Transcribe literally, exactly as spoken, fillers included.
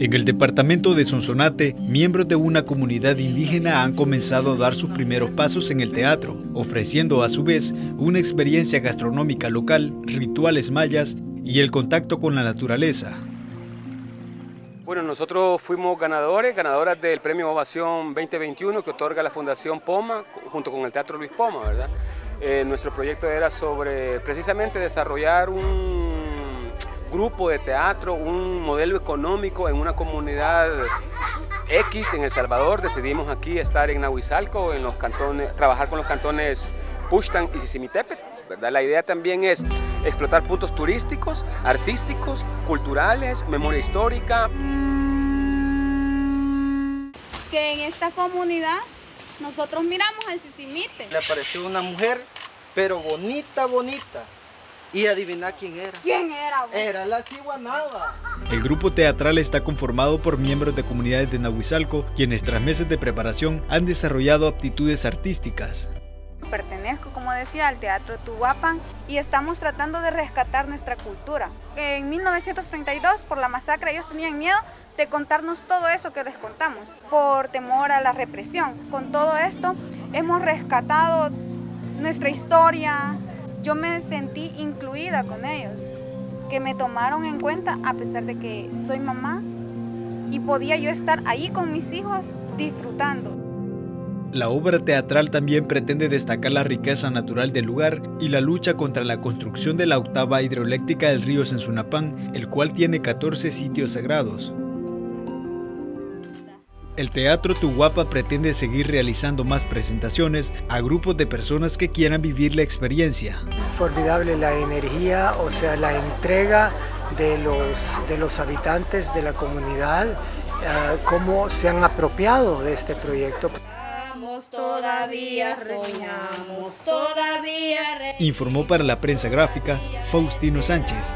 En el departamento de Sonsonate, miembros de una comunidad indígena han comenzado a dar sus primeros pasos en el teatro, ofreciendo a su vez una experiencia gastronómica local, rituales mayas y el contacto con la naturaleza. Bueno, nosotros fuimos ganadores, ganadoras del premio Ovación veinte veintiuno que otorga la Fundación Poma junto con el Teatro Luis Poma, ¿verdad? Eh, nuestro proyecto era sobre precisamente desarrollar un grupo de teatro, un modelo económico en una comunidad X en El Salvador. Decidimos aquí estar en Nahuizalco, en los cantones, trabajar con los cantones Pushtan y Sisimitepe, ¿verdad? La idea también es explotar puntos turísticos, artísticos, culturales, memoria histórica. Que en esta comunidad nosotros miramos al Sisimite. Le apareció una mujer, pero bonita, bonita. Y adivina quién era. ¿Quién era? Vos? Era la Ciguanaba. El grupo teatral está conformado por miembros de comunidades de Nahuizalco, quienes tras meses de preparación han desarrollado aptitudes artísticas. Pertenezco, como decía, al Teatro Tuhuapan y estamos tratando de rescatar nuestra cultura. En mil novecientos treinta y dos, por la masacre, ellos tenían miedo de contarnos todo eso que les contamos, por temor a la represión. Con todo esto, hemos rescatado nuestra historia. Yo me sentí incluida con ellos, que me tomaron en cuenta a pesar de que soy mamá y podía yo estar ahí con mis hijos disfrutando. La obra teatral también pretende destacar la riqueza natural del lugar y la lucha contra la construcción de la octava hidroeléctrica del río Sensunapán, el cual tiene catorce sitios sagrados. El Teatro Tuhuapa pretende seguir realizando más presentaciones a grupos de personas que quieran vivir la experiencia. Formidable la energía, o sea, la entrega de los, de los habitantes de la comunidad, uh, cómo se han apropiado de este proyecto. Todavía soñamos, todavía... Informó para la prensa gráfica Faustino Sánchez.